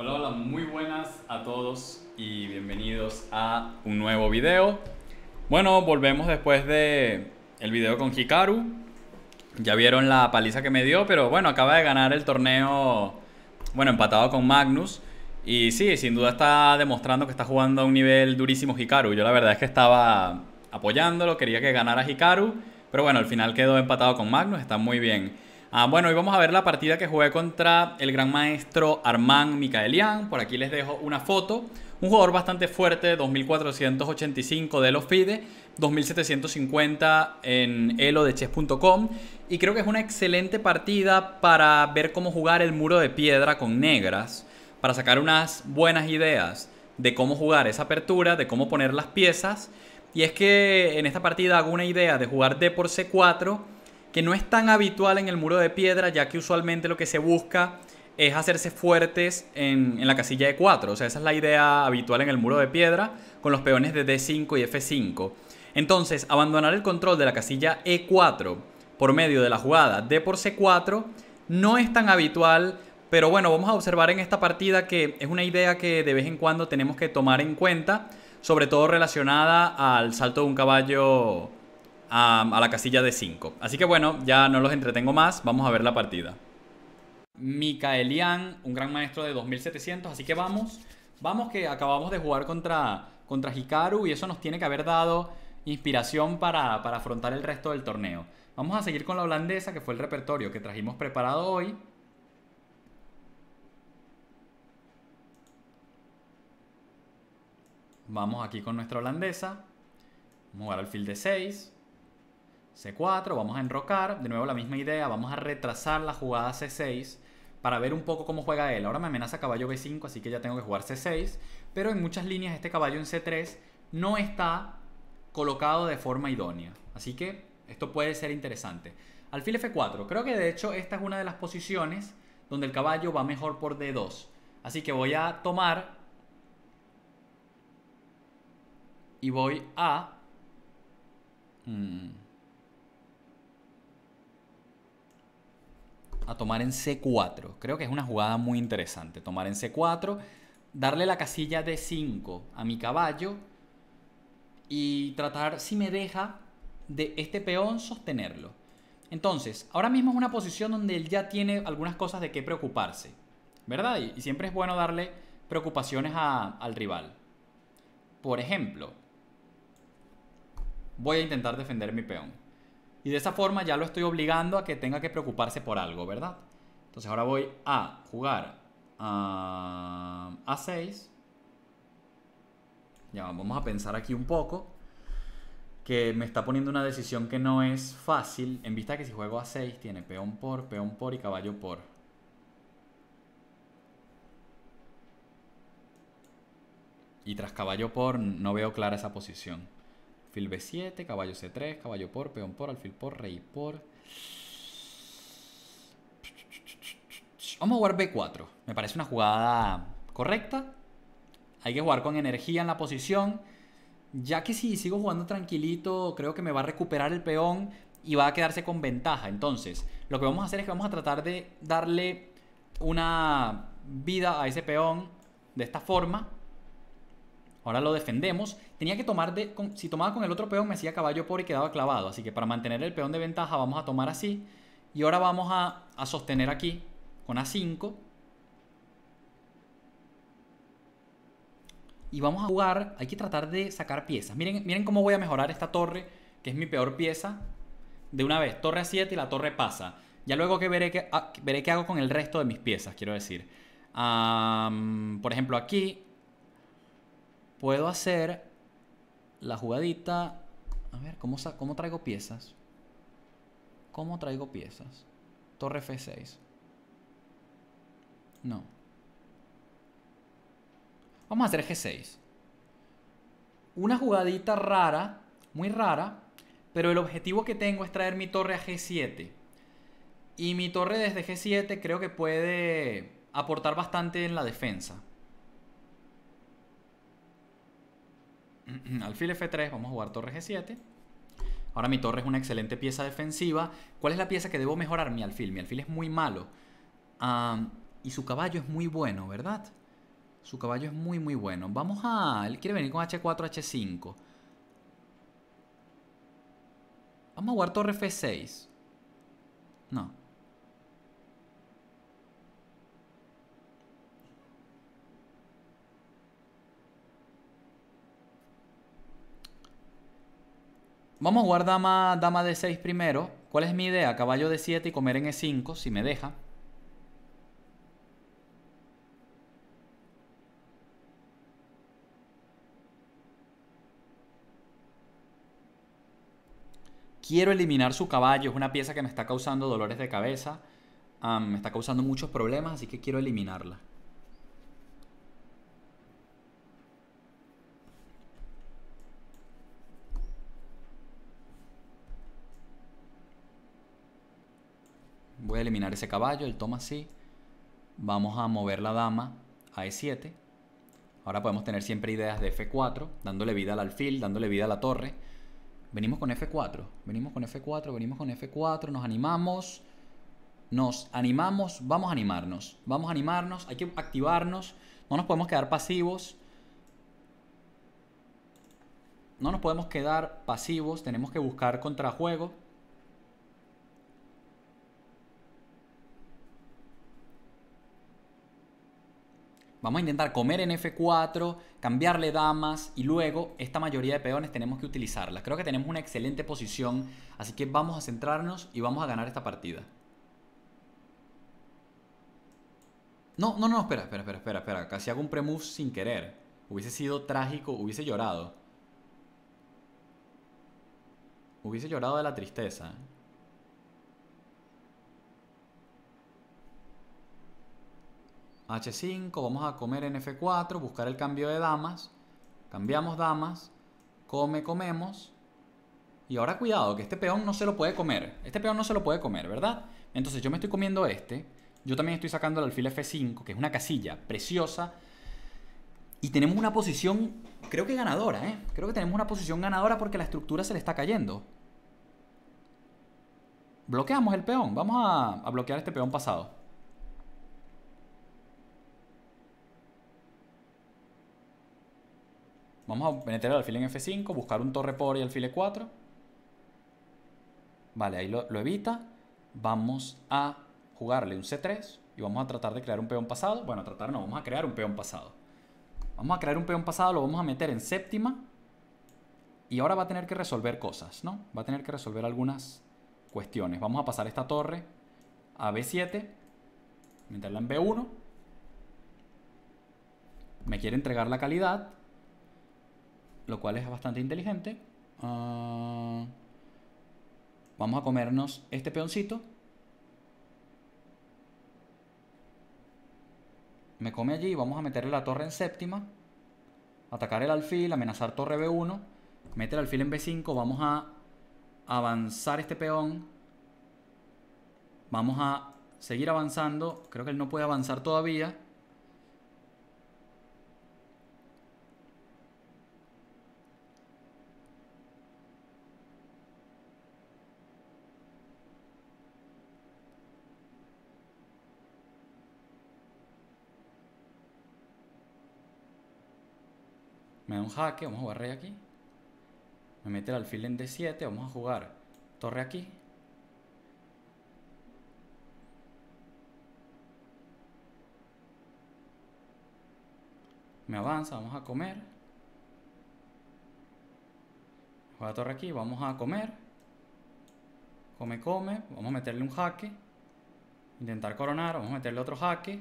Hola, hola, muy buenas a todos y bienvenidos a un nuevo video. Bueno, volvemos después de el video con Hikaru. Ya vieron la paliza que me dio, pero bueno, acaba de ganar el torneo, bueno, empatado con Magnus. Y sí, sin duda está demostrando que está jugando a un nivel durísimo Hikaru. Yo la verdad es que estaba apoyándolo, quería que ganara Hikaru, pero bueno, al final quedó empatado con Magnus, está muy bien. Bueno, hoy vamos a ver la partida que jugué contra el gran maestro Arman Mikaelyan. Por aquí les dejo una foto. Un jugador bastante fuerte, 2485 de Elo FIDE, 2750 en Elo de chess.com. Y creo que es una excelente partida para ver cómo jugar el muro de piedra con negras, para sacar unas buenas ideas de cómo jugar esa apertura, de cómo poner las piezas. Y es que en esta partida hago una idea de jugar D por C4, que no es tan habitual en el muro de piedra, ya que usualmente lo que se busca es hacerse fuertes en la casilla de 4. O sea, esa es la idea habitual en el muro de piedra con los peones de D5 y F5. Entonces, abandonar el control de la casilla E4 por medio de la jugada D por C4 no es tan habitual, pero bueno, vamos a observar en esta partida que es una idea que de vez en cuando tenemos que tomar en cuenta, sobre todo relacionada al salto de un caballo a la casilla de 5. Así que bueno, ya no los entretengo más, vamos a ver la partida. Mikaelyan, un gran maestro de 2700, así que vamos que acabamos de jugar contra Hikaru y eso nos tiene que haber dado inspiración para afrontar el resto del torneo. Vamos a seguir con la holandesa, que fue el repertorio que trajimos preparado hoy. Vamos aquí con nuestra holandesa. Vamos a jugar alfil de 6. C4, vamos a enrocar, de nuevo la misma idea, vamos a retrasar la jugada C6 para ver un poco cómo juega él. Ahora me amenaza caballo B5, así que ya tengo que jugar C6, pero en muchas líneas este caballo en C3 no está colocado de forma idónea, así que esto puede ser interesante. Alfil F4, creo que de hecho esta es una de las posiciones donde el caballo va mejor por D2, así que voy a tomar y voy a... a tomar en C4. Creo que es una jugada muy interesante. Tomar en C4, darle la casilla D5 a mi caballo y tratar, si me deja, de este peón sostenerlo. Entonces, ahora mismo es una posición donde él ya tiene algunas cosas de qué preocuparse, ¿verdad? Y siempre es bueno darle preocupaciones al rival. Por ejemplo, voy a intentar defender mi peón. Y de esa forma ya lo estoy obligando a que tenga que preocuparse por algo, ¿verdad? Entonces ahora voy a jugar a A6. Ya vamos a pensar aquí un poco, que me está poniendo una decisión que no es fácil, en vista de que si juego A6 tiene peón por y caballo por. Y tras caballo por no veo clara esa posición. Alfil B7, caballo C3, caballo por, peón por, alfil por, rey por. Vamos a jugar B4. Me parece una jugada correcta. Hay que jugar con energía en la posición, ya que si sigo jugando tranquilito, creo que me va a recuperar el peón y va a quedarse con ventaja. Entonces, lo que vamos a hacer es que vamos a tratar de darle una vida a ese peón de esta forma. Ahora lo defendemos. Tenía que tomar si tomaba con el otro peón me hacía caballo por y quedaba clavado. Así que para mantener el peón de ventaja vamos a tomar así. Y ahora vamos a sostener aquí con A5. Y vamos a jugar. Hay que tratar de sacar piezas. Miren cómo voy a mejorar esta torre, que es mi peor pieza. De una vez, torre A7 y la torre pasa. Ya luego que veré qué hago con el resto de mis piezas, quiero decir. Por ejemplo aquí puedo hacer la jugadita. A ver, ¿cómo traigo piezas? ¿Cómo traigo piezas? Torre F6. No. Vamos a hacer G6. Una jugadita rara, muy rara, pero el objetivo que tengo es traer mi torre a G7. Y mi torre desde G7 creo que puede aportar bastante en la defensa. Alfil F3, vamos a jugar torre G7. Ahora mi torre es una excelente pieza defensiva. ¿Cuál es la pieza que debo mejorar? Mi alfil es muy malo. Y su caballo es muy bueno, ¿verdad? Su caballo es muy, muy bueno. Vamos a... Él quiere venir con H4, H5. Vamos a jugar torre F6. No. Vamos a jugar dama D6 primero. ¿Cuál es mi idea? Caballo D7 y comer en E5, si me deja. Quiero eliminar su caballo, es una pieza que me está causando dolores de cabeza, me está causando muchos problemas, así que quiero eliminarla. Voy a eliminar ese caballo, él toma así. Vamos a mover la dama a E7. Ahora podemos tener siempre ideas de F4, dándole vida al alfil, dándole vida a la torre. Venimos con F4, venimos con F4, venimos con F4, nos animamos, vamos a animarnos, hay que activarnos, no nos podemos quedar pasivos. No nos podemos quedar pasivos, tenemos que buscar contrajuego. Vamos a intentar comer en F4, cambiarle damas y luego esta mayoría de peones tenemos que utilizarlas. Creo que tenemos una excelente posición, así que vamos a centrarnos y vamos a ganar esta partida. No, no, no, espera. Casi hago un pre-move sin querer. Hubiese sido trágico, hubiese llorado. Hubiese llorado de la tristeza. H5, vamos a comer en F4, buscar el cambio de damas, cambiamos damas, comemos, y ahora cuidado que este peón no se lo puede comer, este peón no se lo puede comer, ¿verdad? Entonces yo me estoy comiendo este, yo también estoy sacando el alfil F5, que es una casilla preciosa, y tenemos una posición, creo que ganadora, ¿eh? Creo que tenemos una posición ganadora porque la estructura se le está cayendo. Bloqueamos el peón, vamos a bloquear este peón pasado. Vamos a penetrar el alfil en F5, buscar un torre por y alfil E4. Vale, ahí lo evita. Vamos a jugarle un C3 y vamos a tratar de crear un peón pasado. Bueno, tratar no, vamos a crear un peón pasado. Vamos a crear un peón pasado, lo vamos a meter en séptima. Y ahora va a tener que resolver cosas, ¿no? Va a tener que resolver algunas cuestiones. Vamos a pasar esta torre a B7, meterla en B1. Me quiere entregar la calidad, lo cual es bastante inteligente. Vamos a comernos este peoncito. Me come allí, vamos a meterle la torre en séptima, atacar el alfil, amenazar torre B1, meter el alfil en B5, vamos a avanzar este peón, vamos a seguir avanzando, creo que él no puede avanzar todavía. Me da un jaque, vamos a jugar rey aquí. Me mete el alfil en D7, vamos a jugar torre aquí. Me avanza, vamos a comer. Juega torre aquí, vamos a comer. Come, vamos a meterle un jaque. Intentar coronar, vamos a meterle otro jaque.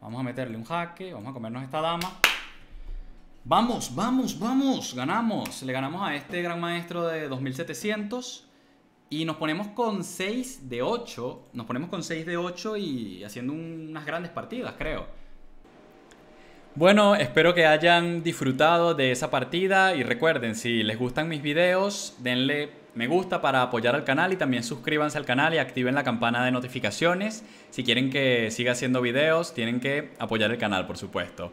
Vamos a meterle un jaque, vamos a comernos esta dama. Vamos, vamos, ganamos. Le ganamos a este gran maestro de 2700 y nos ponemos con 6 de 8. Nos ponemos con 6 de 8 y haciendo unas grandes partidas, creo. Bueno, espero que hayan disfrutado de esa partida y recuerden, si les gustan mis videos, denle me gusta para apoyar al canal y también suscríbanse al canal y activen la campana de notificaciones. Si quieren que siga haciendo videos, tienen que apoyar el canal, por supuesto.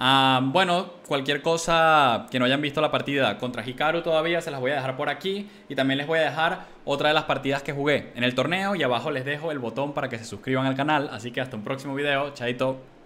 Bueno, cualquier cosa que no hayan visto la partida contra Hikaru todavía se las voy a dejar por aquí. Y también les voy a dejar otra de las partidas que jugué en el torneo. Y abajo les dejo el botón para que se suscriban al canal. Así que hasta un próximo video, chaito.